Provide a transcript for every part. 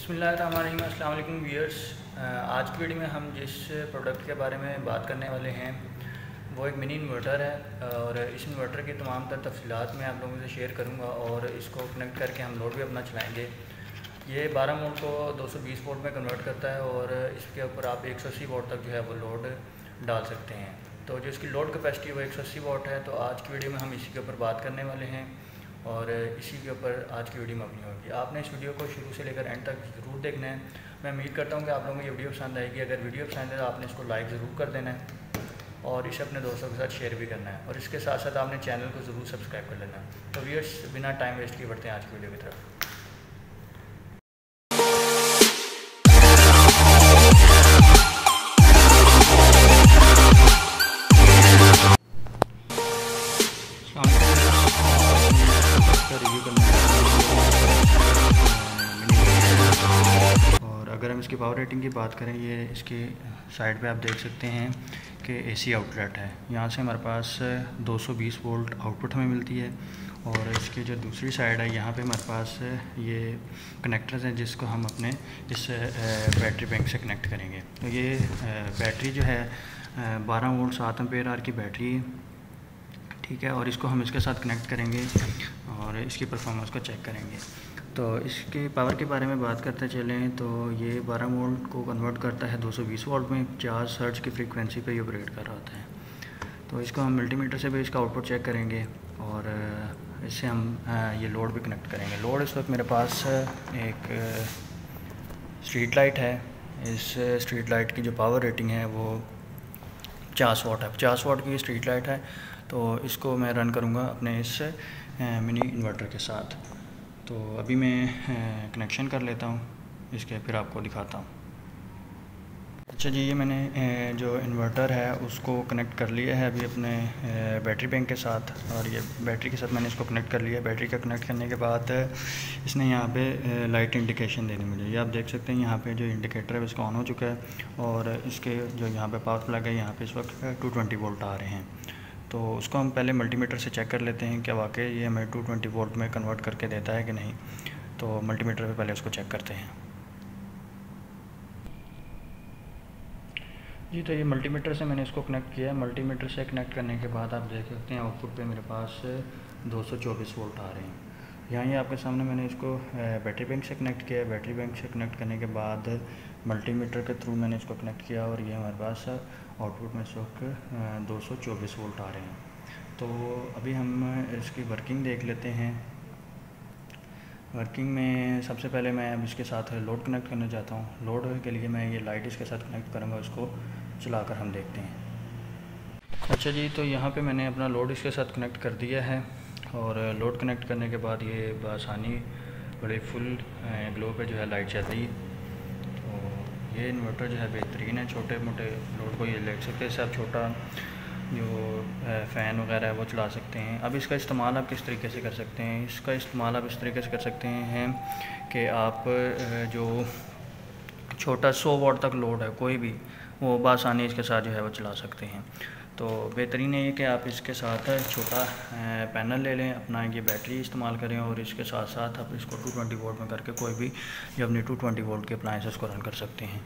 बिस्मिल्लाहिर्रहमानिर्रहीम अस्सलाम वालेकुम व्यूअर्स। आज की वीडियो में हम जिस प्रोडक्ट के बारे में बात करने वाले हैं वो एक मिनी इन्वर्टर है, और इस इन्वर्टर की तमाम तर तफसीलात मैं आप लोगों से शेयर करूंगा और इसको कनेक्ट करके हम लोड भी अपना चलाएंगे। ये 12 वोल्ट को 220 वोल्ट में कन्वर्ट करता है और इसके ऊपर आप 180 वोल्ट तक जो है वो लोड डाल सकते हैं। तो जो इसकी लोड कैपेसिटी वो 180 वोल्ट है। तो आज की वीडियो में हम इसी के ऊपर बात करने वाले हैं और इसी के ऊपर आज की वीडियो में अपनी होगी। आपने इस वीडियो को शुरू से लेकर एंड तक ज़रूर देखना है। मैं उम्मीद करता हूं कि आप लोगों को ये वीडियो पसंद आएगी। अगर वीडियो पसंद है तो आपने इसको लाइक ज़रूर कर देना है और इसे अपने दोस्तों के साथ शेयर भी करना है, और इसके साथ साथ आपने चैनल को ज़रूर सब्सक्राइब कर लेना है। तो व्यूअर्स, बिना टाइम वेस्ट किए बढ़ते हैं आज की वीडियो की तरफ। अगर हम इसकी पावर रेटिंग की बात करें, ये इसके साइड पे आप देख सकते हैं कि एसी आउटलेट है। यहाँ से हमारे पास 220 वोल्ट आउटपुट हमें मिलती है, और इसकी जो दूसरी साइड है यहाँ पे हमारे पास ये कनेक्टर्स हैं जिसको हम अपने इस बैटरी बैंक से कनेक्ट करेंगे। तो ये बैटरी जो है 12 वोल्ट 7 एम्पीयर आर की बैटरी है, ठीक है, और इसको हम इसके साथ कनेक्ट करेंगे और इसकी परफॉर्मेंस को चेक करेंगे। तो इसके पावर के बारे में बात करते चलें तो ये 12 वोल्ट को कन्वर्ट करता है 220 वोल्ट में, 50 हर्ट्ज की फ्रीक्वेंसी पे ये ऑपरेट कर रहा होता है। तो इसको हम मल्टीमीटर से भी इसका आउटपुट चेक करेंगे और इससे हम ये लोड भी कनेक्ट करेंगे। लोड इस वक्त मेरे पास एक स्ट्रीट लाइट है। इस स्ट्रीट लाइट की जो पावर रेटिंग है वो 50 वाट है। 50 वाट की स्ट्रीट लाइट है। तो इसको मैं रन करूंगा अपने इस मिनी इन्वर्टर के साथ। तो अभी मैं कनेक्शन कर लेता हूं इसके, फिर आपको दिखाता हूं। अच्छा जी, ये मैंने जो इन्वर्टर है उसको कनेक्ट कर लिया है अभी अपने बैटरी बैंक के साथ, और ये बैटरी के साथ मैंने इसको कनेक्ट कर लिया। बैटरी का कनेक्ट करने के बाद इसने यहाँ पे लाइट इंडिकेशन देनी मुझे। ये आप देख सकते हैं यहाँ पे जो इंडिकेटर है इसका ऑन हो चुका है, और इसके जो यहाँ पे पावर प्लग है यहाँ पे इस वक्त 220 वोल्ट आ रहे हैं। तो उसको हम पहले मल्टीमीटर से चेक कर लेते हैं क्या वाकई ये हमें 220 वोल्ट में कन्वर्ट करके देता है कि नहीं। तो मल्टीमीटर पे पहले उसको चेक करते हैं जी। तो ये मल्टीमीटर से मैंने इसको कनेक्ट किया है। मल्टीमीटर से कनेक्ट करने के बाद आप देख सकते हैं आउटपुट पे मेरे पास 224 वोल्ट आ रहे हैं। यहाँ ही आपके सामने मैंने इसको बैटरी बैंक से कनेक्ट किया है। बैटरी बैंक से कनेक्ट करने के बाद मल्टीमीटर के थ्रू मैंने इसको कनेक्ट किया, और ये हमारे पास आउटपुट में इस वक्त 224 वोल्ट आ रहे हैं। तो अभी हम इसकी वर्किंग देख लेते हैं। वर्किंग में सबसे पहले मैं अब इसके साथ लोड कनेक्ट करना चाहता हूँ। लोड के लिए मैं ये लाइट इसके साथ कनेक्ट करूँगा, इसको चला कर हम देखते हैं। अच्छा जी, तो यहाँ पर मैंने अपना लोड इसके साथ कनेक्ट कर दिया है, और लोड कनेक्ट करने के बाद ये बआसानी बड़े फुल ग्लो पे जो है लाइट चल रही है। तो ये इन्वर्टर जो है बेहतरीन है। छोटे मोटे लोड को ये ले सकते हैं, सब छोटा जो फ़ैन वगैरह है वो चला सकते हैं। अब इसका इस्तेमाल आप किस तरीके से कर सकते हैं? इसका इस्तेमाल आप इस तरीके से कर सकते हैं कि आप जो छोटा 100 वाट तक लोड है कोई भी, वो बआसानी इसके साथ जो है वो चला सकते हैं। तो बेहतरीन है ये कि आप इसके साथ छोटा पैनल ले लें अपना, ये बैटरी इस्तेमाल करें, और इसके साथ साथ आप इसको 220 वोल्ट में करके कोई भी जो अपने 220 वोल्ट के अप्लाइंसेस को रन कर सकते हैं।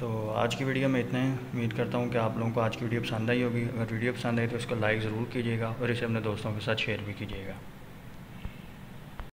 तो आज की वीडियो में इतना ही। उम्मीद करता हूँ कि आप लोगों को आज की वीडियो पसंद आई होगी। अगर वीडियो पसंद आई तो इसको लाइक ज़रूर कीजिएगा और इसे अपने दोस्तों के साथ शेयर भी कीजिएगा।